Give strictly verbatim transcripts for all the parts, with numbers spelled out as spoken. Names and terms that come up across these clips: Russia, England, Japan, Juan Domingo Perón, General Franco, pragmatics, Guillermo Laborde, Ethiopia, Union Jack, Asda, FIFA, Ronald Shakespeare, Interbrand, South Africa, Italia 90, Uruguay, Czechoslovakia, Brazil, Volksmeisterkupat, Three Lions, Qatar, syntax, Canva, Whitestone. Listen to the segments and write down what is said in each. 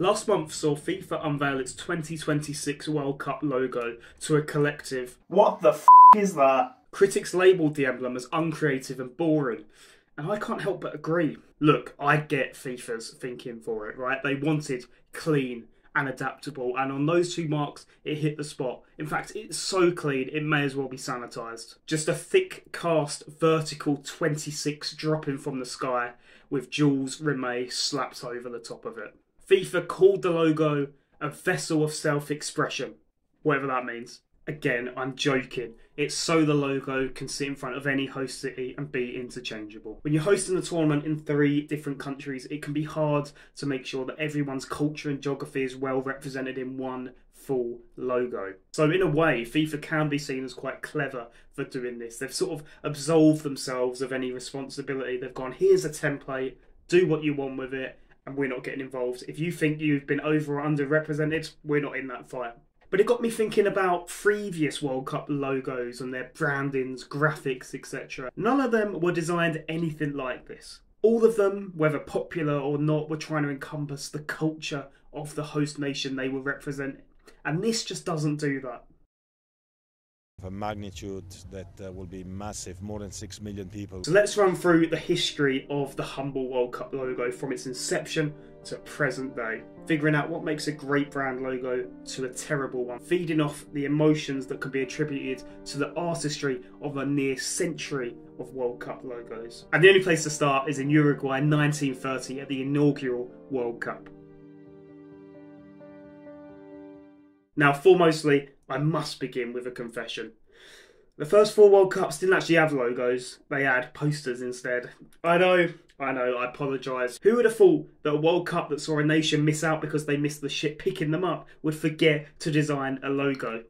Last month saw FIFA unveil its twenty twenty-six World Cup logo to a collective. What the f*** is that? Critics labelled the emblem as uncreative and boring, and I can't help but agree. Look, I get FIFA's thinking for it, right? They wanted clean and adaptable, and on those two marks, it hit the spot. In fact, it's so clean, it may as well be sanitised. Just a thick cast vertical twenty-six dropping from the sky with Jules Rimet slapped over the top of it. FIFA called the logo a vessel of self-expression, whatever that means. Again, I'm joking. It's so the logo can sit in front of any host city and be interchangeable. When you're hosting a tournament in three different countries, it can be hard to make sure that everyone's culture and geography is well represented in one full logo. So in a way, FIFA can be seen as quite clever for doing this. They've sort of absolved themselves of any responsibility. They've gone, here's a template, do what you want with it, and we're not getting involved. If you think you've been over or underrepresented, we're not in that fight. But it got me thinking about previous World Cup logos and their brandings, graphics, et cetera. None of them were designed anything like this. All of them, whether popular or not, were trying to encompass the culture of the host nation they were representing. And this just doesn't do that. A magnitude that uh, will be massive, more than six million people. So let's run through the history of the humble World Cup logo from its inception to present day, figuring out what makes a great brand logo to a terrible one, feeding off the emotions that can be attributed to the artistry of a near century of World Cup logos. And the only place to start is in Uruguay in nineteen thirty at the inaugural World Cup. Now, foremostly, I must begin with a confession. The first four World Cups didn't actually have logos, they had posters instead. I know, I know, I apologise. Who would have thought that a World Cup that saw a nation miss out because they missed the shit picking them up would forget to design a logo?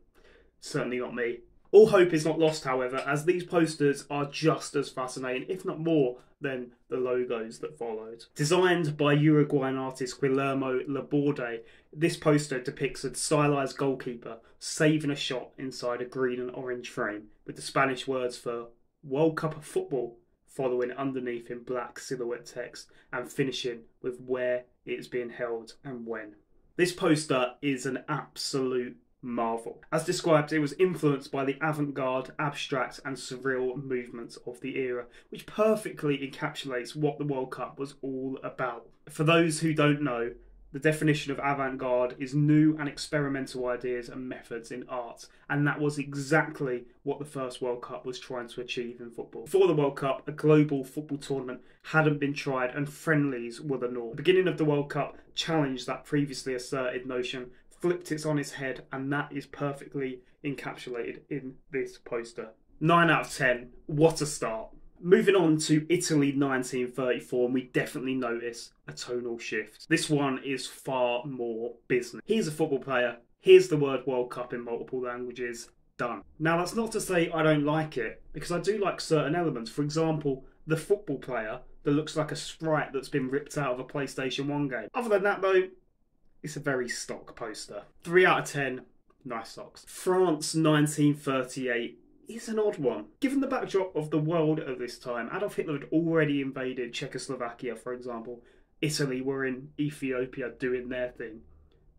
Certainly not me. All hope is not lost, however, as these posters are just as fascinating, if not more, than the logos that followed. Designed by Uruguayan artist Guillermo Laborde, this poster depicts a stylized goalkeeper saving a shot inside a green and orange frame, with the Spanish words for World Cup of Football following underneath in black silhouette text and finishing with where it is being held and when. This poster is an absolute marvel. As described, it was influenced by the avant-garde, abstract and surreal movements of the era, which perfectly encapsulates what the World Cup was all about. For those who don't know, the definition of avant-garde is new and experimental ideas and methods in art, and that was exactly what the first World Cup was trying to achieve in football. Before the World Cup, a global football tournament hadn't been tried and friendlies were the norm. The beginning of the World Cup challenged that previously asserted notion, flipped it on its head, and that is perfectly encapsulated in this poster. nine out of ten, what a start. Moving on to Italy nineteen thirty-four, and we definitely notice a tonal shift. This one is far more business. Here's a football player, here's the word World Cup in multiple languages, done. Now that's not to say I don't like it, because I do like certain elements. For example, the football player that looks like a sprite that's been ripped out of a PlayStation one game. Other than that though, it's a very stock poster. three out of ten, nice socks. France nineteen thirty-eight is an odd one. Given the backdrop of the world at this time, Adolf Hitler had already invaded Czechoslovakia, for example. Italy were in Ethiopia doing their thing.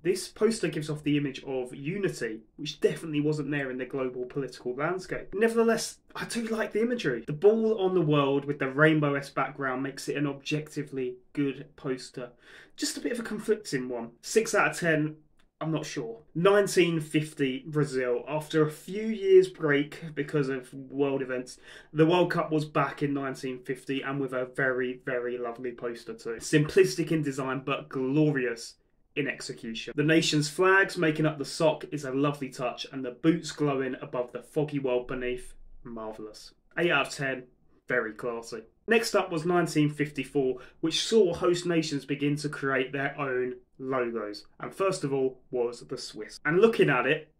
This poster gives off the image of unity, which definitely wasn't there in the global political landscape. Nevertheless, I do like the imagery. The ball on the world with the rainbow-esque background makes it an objectively good poster. Just a bit of a conflicting one. six out of ten, I'm not sure. nineteen fifty Brazil. After a few years break because of world events, the World Cup was back in nineteen fifty and with a very, very lovely poster too. Simplistic in design, but glorious in execution. The nation's flags making up the sock is a lovely touch, and the boots glowing above the foggy world beneath, marvellous. eight out of ten, very classy. Next up was nineteen fifty-four, which saw host nations begin to create their own logos, and first of all was the Swiss. And looking at it,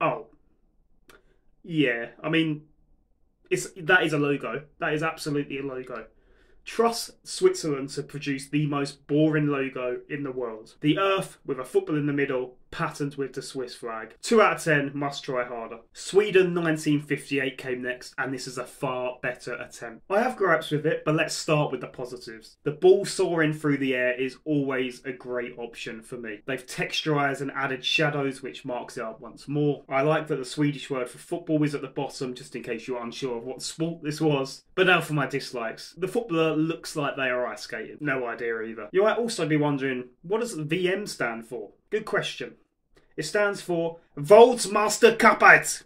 oh, yeah, I mean, it's that is a logo. That is absolutely a logo. Trust Switzerland to produce the most boring logo in the world. The earth with a football in the middle patent with the Swiss flag. two out of ten, must try harder. Sweden nineteen fifty-eight came next, and this is a far better attempt. I have gripes with it, but let's start with the positives. The ball soaring through the air is always a great option for me. They've texturized and added shadows, which marks it up once more. I like that the Swedish word for football is at the bottom, just in case you're unsure of what sport this was. But now for my dislikes. The footballer looks like they are ice skating. No idea either. You might also be wondering, what does V M stand for? Good question. It stands for Volksmeisterkupat,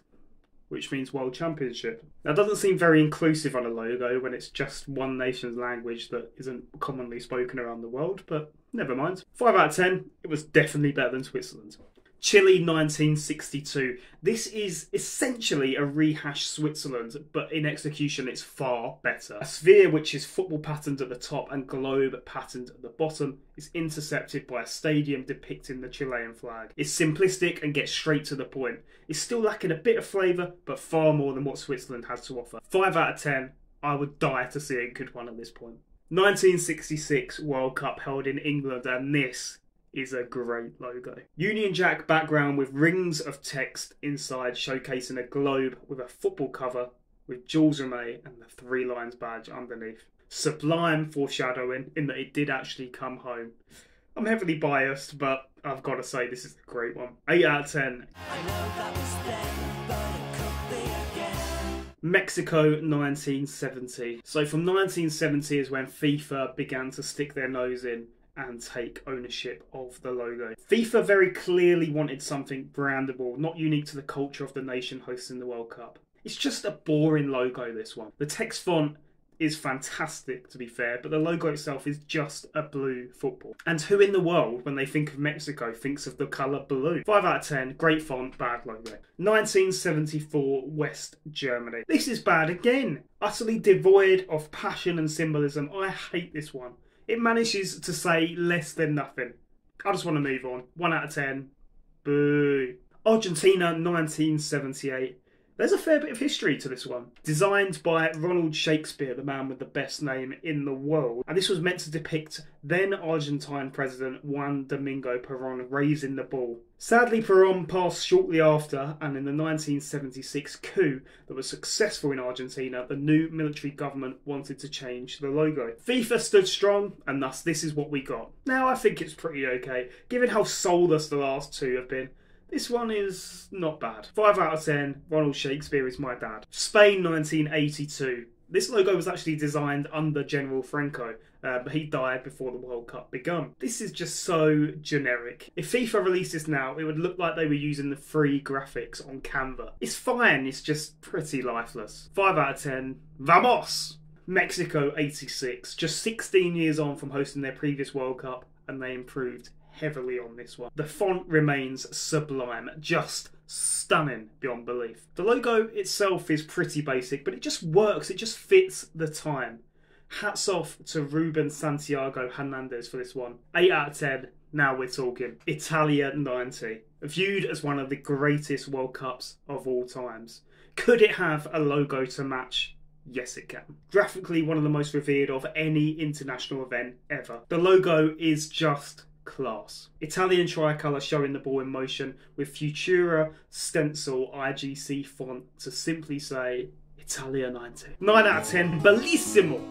which means World Championship. That doesn't seem very inclusive on a logo when it's just one nation's language that isn't commonly spoken around the world, but never mind. five out of ten, it was definitely better than Switzerland. Chile nineteen sixty-two. This is essentially a rehash Switzerland, but in execution it's far better. A sphere, which is football patterned at the top and globe patterned at the bottom, is intercepted by a stadium depicting the Chilean flag. It's simplistic and gets straight to the point. It's still lacking a bit of flavour, but far more than what Switzerland has to offer. five out of ten. I would die to see a good one at this point. nineteen sixty-six World Cup held in England, and this is a great logo. Union Jack background with rings of text inside, showcasing a globe with a football cover with Jules Rimet and the Three Lions badge underneath. Sublime foreshadowing in that it did actually come home. I'm heavily biased, but I've got to say this is a great one. eight out of ten. I know that was then, but it could be again. Mexico nineteen seventy. So from nineteen seventy is when FIFA began to stick their nose in and take ownership of the logo. FIFA very clearly wanted something brandable, not unique to the culture of the nation hosting the World Cup. It's just a boring logo, this one. The text font is fantastic, to be fair, but the logo itself is just a blue football. And who in the world, when they think of Mexico, thinks of the colour blue? five out of ten, great font, bad logo. nineteen seventy-four West Germany. This is bad again. Utterly devoid of passion and symbolism. I hate this one. It manages to say less than nothing. I just want to move on. one out of ten. Boo. Argentina nineteen seventy-eight. There's a fair bit of history to this one. Designed by Ronald Shakespeare, the man with the best name in the world. And this was meant to depict then Argentine President Juan Domingo Perón raising the ball. Sadly, Perón passed shortly after, and in the nineteen seventy-six coup that was successful in Argentina, the new military government wanted to change the logo. FIFA stood strong, and thus this is what we got. Now, I think it's pretty okay. Given how soulless the last two have been, this one is not bad. five out of ten, Ronald Shakespeare is my dad. Spain nineteen eighty-two. This logo was actually designed under General Franco, uh, but he died before the World Cup began. This is just so generic. If FIFA released this now, it would look like they were using the free graphics on Canva. It's fine, it's just pretty lifeless. five out of ten, vamos! Mexico eighty-six, just sixteen years on from hosting their previous World Cup, and they improved heavily on this one. The font remains sublime, just stunning beyond belief. The logo itself is pretty basic, but it just works, it just fits the time. Hats off to Ruben Santiago Hernandez for this one. eight out of ten, now we're talking. Italia ninety, viewed as one of the greatest World Cups of all times. Could it have a logo to match? Yes, it can. Graphically, one of the most revered of any international event ever. The logo is just class. Italian tricolour showing the ball in motion with Futura stencil I G C font to simply say Italia ninety. nine out of ten, bellissimo!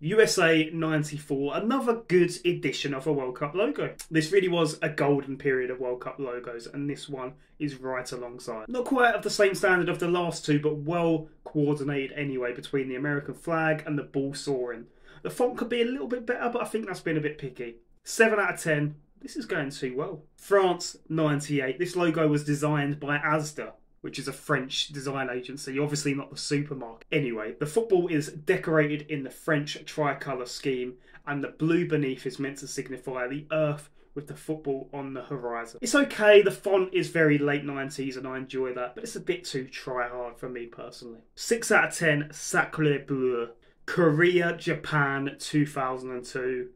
U S A ninety-four, another good edition of a World Cup logo. This really was a golden period of World Cup logos, and this one is right alongside. Not quite of the same standard of the last two, but well coordinated anyway between the American flag and the ball soaring. The font could be a little bit better, but I think that's been a bit picky. seven out of ten, this is going too well. France ninety-eight, this logo was designed by Asda, which is a French design agency, obviously not the supermarket. Anyway, the football is decorated in the French tricolour scheme, and the blue beneath is meant to signify the earth with the football on the horizon. It's okay, the font is very late nineties and I enjoy that, but it's a bit too try hard for me personally. six out of ten, Sacré Bleu. Korea, Japan two thousand two.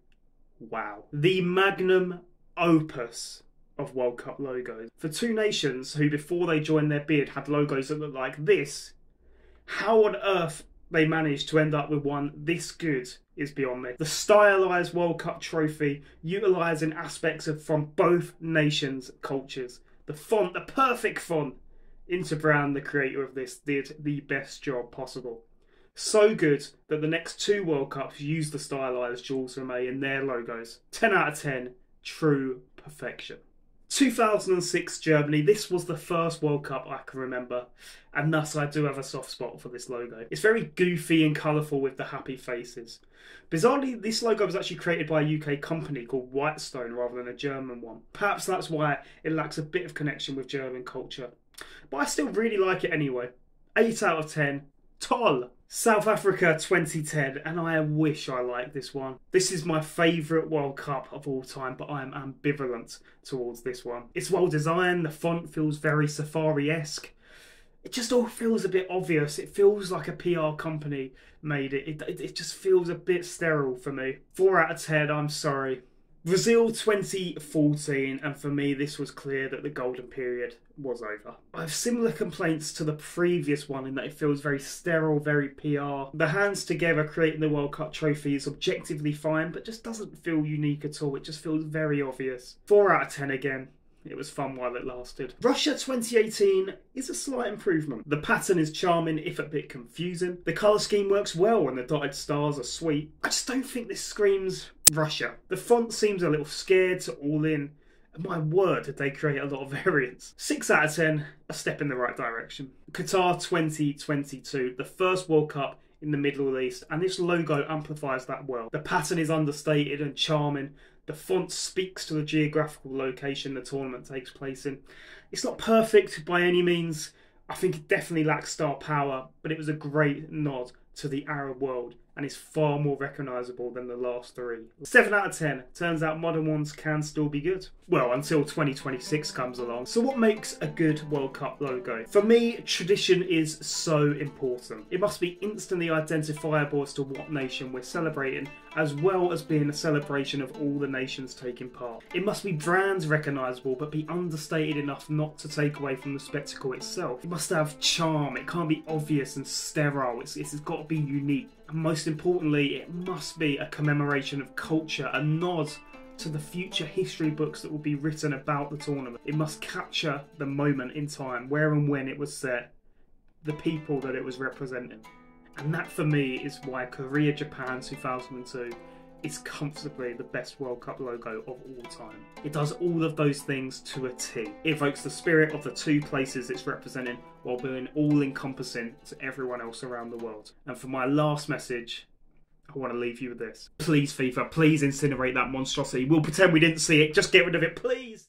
Wow. The magnum opus of World Cup logos. For two nations who, before they joined their bid, had logos that looked like this, how on earth they managed to end up with one this good is beyond me. The stylised World Cup trophy, utilising aspects of, from both nations' cultures. The font, the perfect font. Interbrand, the creator of this, did the best job possible. So good that the next two World Cups used the stylised Jules Rimet in their logos. ten out of ten, true perfection. two thousand six Germany, this was the first World Cup I can remember, and thus I do have a soft spot for this logo. It's very goofy and colourful with the happy faces. Bizarrely, this logo was actually created by a U K company called Whitestone rather than a German one. Perhaps that's why it lacks a bit of connection with German culture. But I still really like it anyway. eight out of ten, T O L! South Africa twenty ten, and I wish I liked this one. This is my favourite World Cup of all time, but I am ambivalent towards this one. It's well designed, the font feels very safari-esque. It just all feels a bit obvious. It feels like a P R company made it. It, it, it just feels a bit sterile for me. four out of ten, I'm sorry. Brazil twenty fourteen, and for me this was clear that the golden period was over. I have similar complaints to the previous one in that it feels very sterile, very P R. The hands together creating the World Cup trophy is objectively fine, but just doesn't feel unique at all. It just feels very obvious. four out of ten again. It was fun while it lasted. Russia twenty eighteen is a slight improvement. The pattern is charming, if a bit confusing. The colour scheme works well and the dotted stars are sweet. I just don't think this screams Russia. The font seems a little scared to all in. And my word, did they create a lot of variants. six out of ten, a step in the right direction. Qatar twenty twenty-two, the first World Cup in the Middle East, and this logo amplifies that well. The pattern is understated and charming. The font speaks to the geographical location the tournament takes place in. It's not perfect by any means. I think it definitely lacks star power, but it was a great nod to the Arab world and is far more recognisable than the last three. seven out of ten. Turns out modern ones can still be good. Well, until twenty twenty-six comes along. So what makes a good World Cup logo? For me, tradition is so important. It must be instantly identifiable as to what nation we're celebrating, as well as being a celebration of all the nations taking part. It must be brand recognisable, but be understated enough not to take away from the spectacle itself. It must have charm. It can't be obvious and sterile. It's, it's, it's got to be unique. And most importantly, it must be a commemoration of culture, a nod to the future history books that will be written about the tournament. It must capture the moment in time, where and when it was set, the people that it was representing. And that for me is why Korea Japan two thousand two is comfortably the best World Cup logo of all time. It does all of those things to a T. It evokes the spirit of the two places it's representing while being all-encompassing to everyone else around the world. And for my last message, I want to leave you with this. Please FIFA, please incinerate that monstrosity. We'll pretend we didn't see it. Just get rid of it, please.